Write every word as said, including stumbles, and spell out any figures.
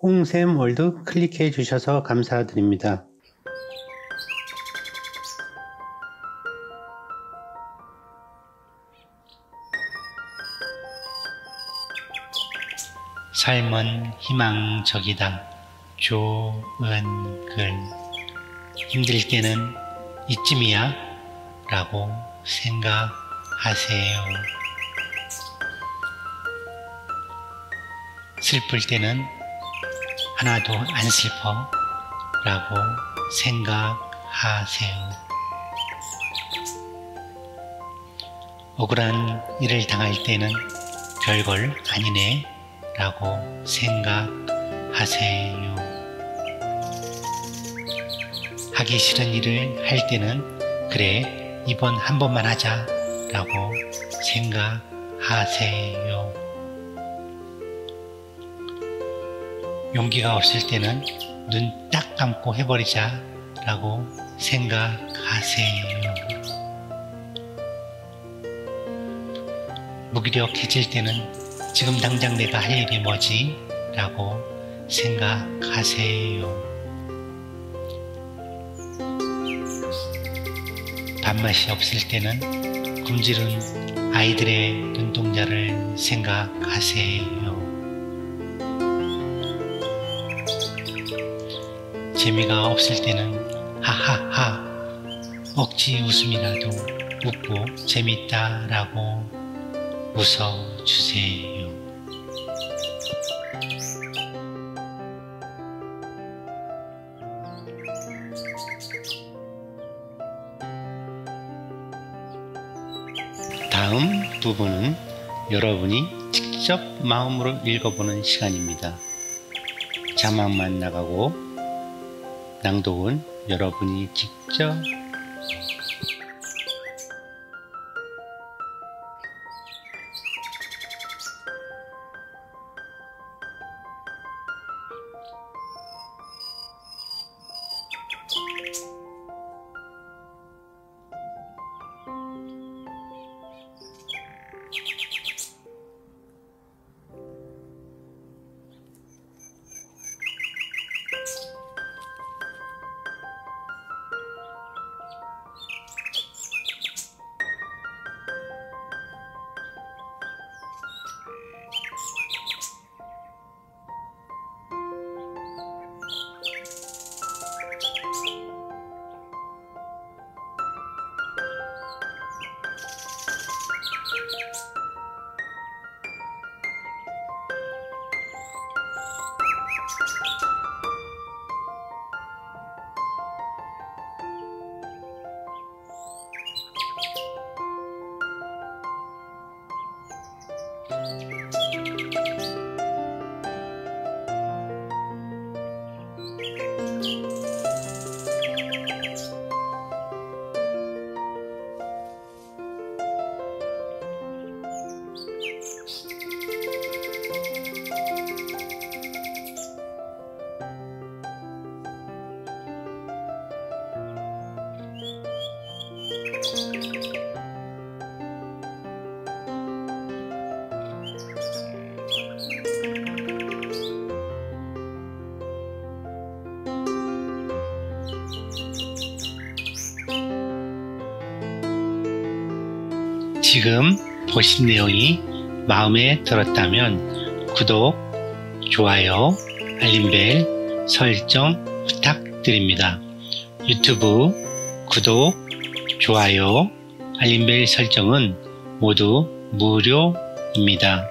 홍샘월드 클릭해 주셔서 감사드립니다. 삶은 희망적이다. 조은글. 힘들 때는 이쯤이야 라고 생각하세요. 슬플 때는 하나도 안 슬퍼 라고 생각하세요. 억울한 일을 당할 때는 별걸 아니네 라고 생각하세요. 하기 싫은 일을 할 때는 그래 이번 한 번만 하자 라고 생각하세요. 용기가 없을 때는 눈 딱 감고 해버리자 라고 생각하세요. 무기력해질 때는 지금 당장 내가 할 일이 뭐지? 라고 생각하세요. 밥맛이 없을 때는 굶주린 아이들의 눈동자를 생각하세요. 재미가 없을 때는 하하하 억지 웃음이라도 웃고 재밌다라고 웃어주세요. 다음 부분은 여러분이 직접 마음으로 읽어보는 시간입니다. 자막만 나가고 낭독은 여러분이 직접. 지금 보신 내용이 마음에 들었다면 구독, 좋아요, 알림벨 설정 부탁드립니다. 유튜브 구독, 좋아요, 알림벨 설정은 모두 무료입니다.